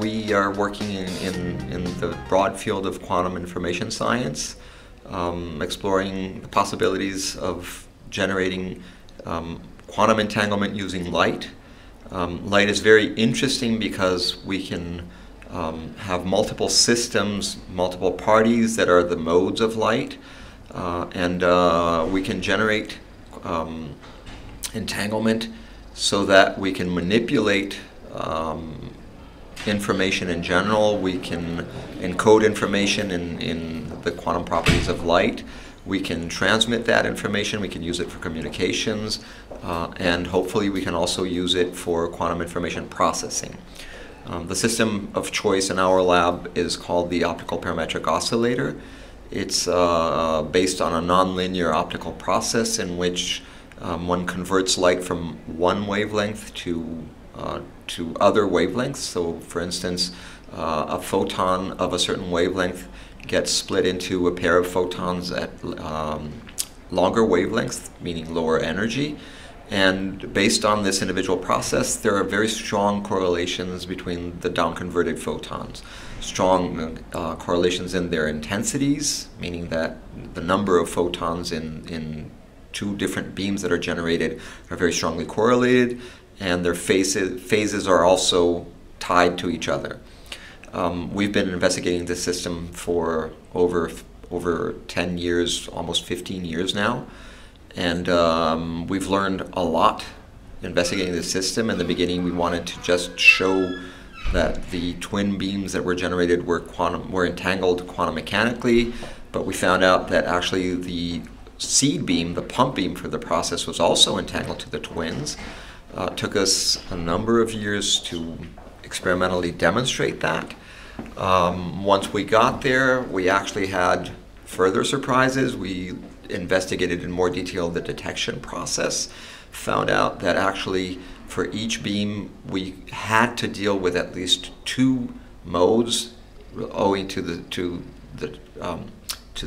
We are working in the broad field of quantum information science, exploring the possibilities of generating quantum entanglement using light. Light is very interesting because we can have multiple systems, multiple parties that are the modes of light, and we can generate entanglement so that we can manipulate information in general. We can encode information in the quantum properties of light. We can transmit that information, we can use it for communications, and hopefully we can also use it for quantum information processing. The system of choice in our lab is called the optical parametric oscillator. It's based on a nonlinear optical process in which one converts light from one wavelength to other wavelengths. So for instance, a photon of a certain wavelength gets split into a pair of photons at longer wavelengths, meaning lower energy. And based on this individual process, there are very strong correlations between the downconverted photons. Strong correlations in their intensities, meaning that the number of photons in two different beams that are generated are very strongly correlated, and their phases are also tied to each other. We've been investigating this system for over 10 years, almost 15 years now, and we've learned a lot investigating this system. In the beginning, we wanted to just show that the twin beams that were generated were entangled quantum mechanically, but we found out that actually the seed beam, the pump beam for the process, was also entangled to the twins. It took us a number of years to experimentally demonstrate that. Once we got there, we actually had further surprises. We investigated in more detail the detection process, found out that actually for each beam we had to deal with at least two modes owing to the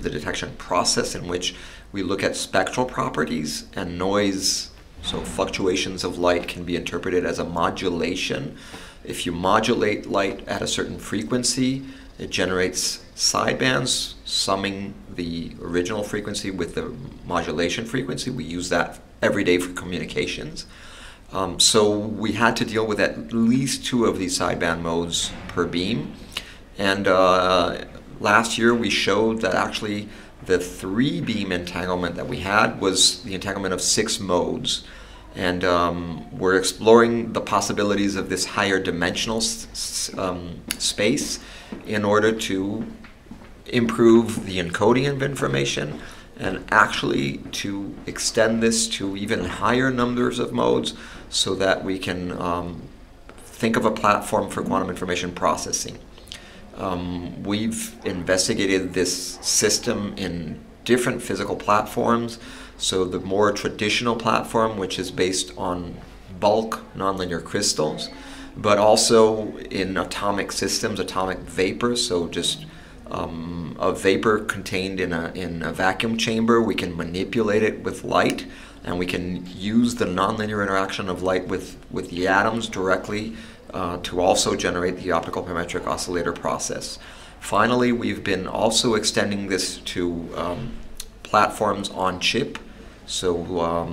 detection process, in which we look at spectral properties and noise. So fluctuations of light can be interpreted as a modulation. If you modulate light at a certain frequency, it generates sidebands, summing the original frequency with the modulation frequency. We use that every day for communications. So we had to deal with at least two of these sideband modes per beam. And last year we showed that actually the three-beam entanglement that we had was the entanglement of six modes. And we're exploring the possibilities of this higher dimensional space in order to improve the encoding of information and actually to extend this to even higher numbers of modes so that we can think of a platform for quantum information processing. We've investigated this system in different physical platforms. So the more traditional platform, which is based on bulk nonlinear crystals, but also in atomic systems, atomic vapor. So just a vapor contained in a vacuum chamber. We can manipulate it with light, and we can use the nonlinear interaction of light with the atoms directly to also generate the optical parametric oscillator process. Finally, we've been also extending this to platforms on chip, so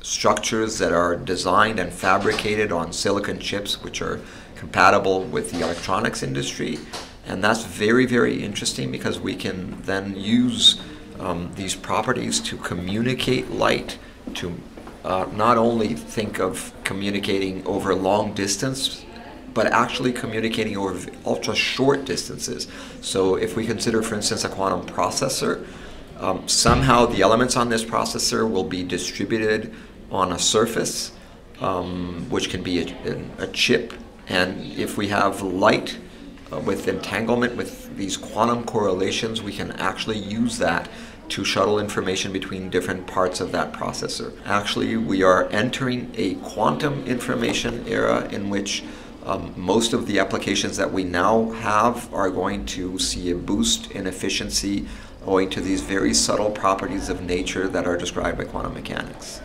structures that are designed and fabricated on silicon chips, which are compatible with the electronics industry. And that's very, very interesting because we can then use these properties to communicate light, to not only think of communicating over long distance, but actually communicating over ultra short distances. So if we consider, for instance, a quantum processor, somehow the elements on this processor will be distributed on a surface, which can be a chip. And if we have light with entanglement with these quantum correlations, we can actually use that to shuttle information between different parts of that processor. Actually, we are entering a quantum information era in which most of the applications that we now have are going to see a boost in efficiency owing to these very subtle properties of nature that are described by quantum mechanics.